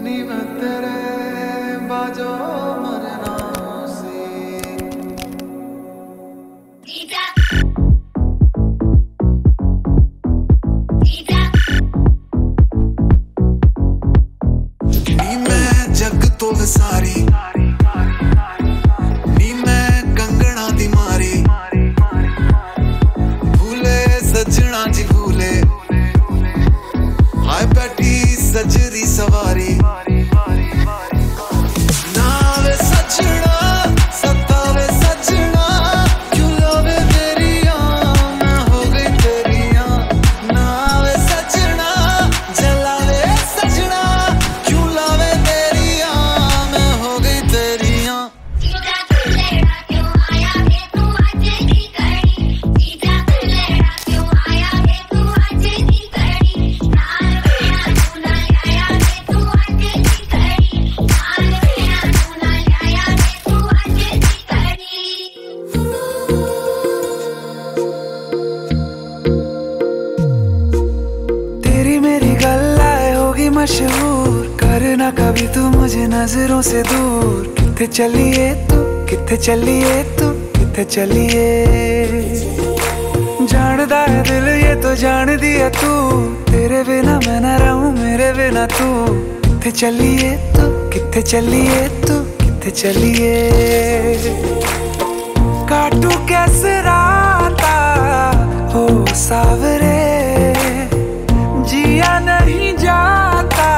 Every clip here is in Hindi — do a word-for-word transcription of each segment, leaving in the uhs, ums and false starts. अपनी मैं तेरे बाजो मरना से। नी मैं जग तो विसारी, नी मैं कंगना दी मारी, भूले सजना जी भूले, हाय बैठी सजरी सवारी। मशहूर करना कभी तू मुझे नजरों से दूर। किथे चलिए तू, किथे चलिए तू, किथे चलिए। जानदा है दिल ये तो जान दिया तू, तेरे बिना मैं ना रहूं, मेरे बिना तू। किथे चलिए तू, किथे चलिए तू, किथे चलिए। काटू कैसे राता हो सावरे, जिया नहीं जाता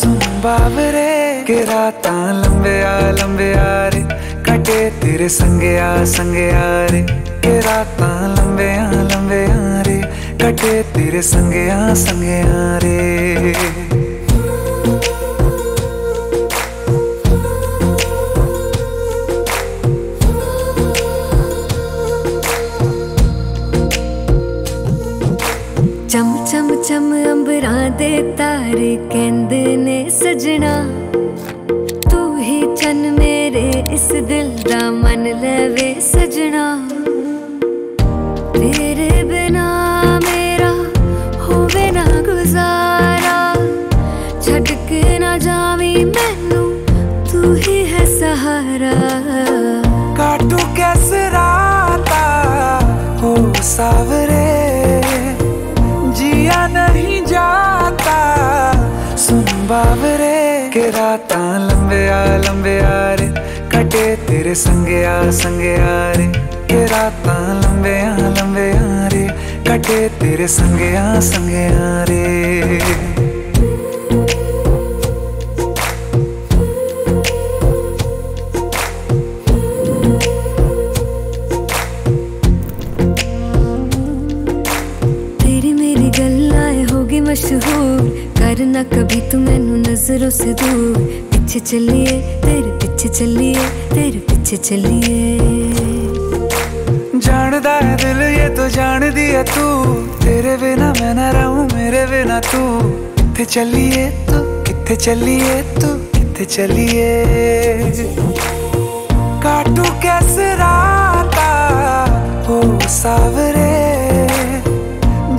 सुन बाबरे। के राता लंबे आ लंबे आ रे, कटे तेरे संगे आ संगे आ रे। के राता लंबे आ लंबे आ रे, कटे तेरे संगे आ संगे आ रे। चम चम चम अंबरां दे तारे कहंदे ने सजना, तू ही चन मेरे इस दिल दा मन लवे सजना। तेरे बिना मेरा होवे ना गुजारा, छड़ के ना जावी मैनू तू ही है सहारा। काटू कैसे राता हो सावरे, जिया नहीं जाता सुन बाबरे। के राता लंबे आ लंबे आ रे, कटे तेरे संगे आ संगे आ रे। के राता लंबे आ लंबे आ रे, कटे तेरे संगे आ संगे आ रे। मशहूर करना कभी तू मैनू नजरों से दूर। पीछे चलिए तेरे पीछे चलिए तेरे पीछे चलिए। जानदा है दिल ये तो जान दिया तू, तेरे बिना मैं ना रहूं, मेरे बिना तू। किथे चलिए तू, किथे चलिए तू, किथे चलिए। काटू कैसे राता हो सावरे,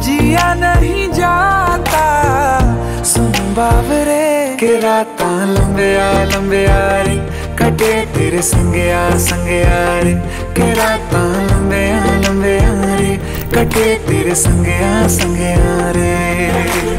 जिया नहीं जाता सुन बाबरे। के राता लंबे आ लंबे आ रे, कटे तेरे संगे आ संगे आ रे। के राता लंबे आ लंबे आ रे, कटे तेरे संगे आ संगे आ रे।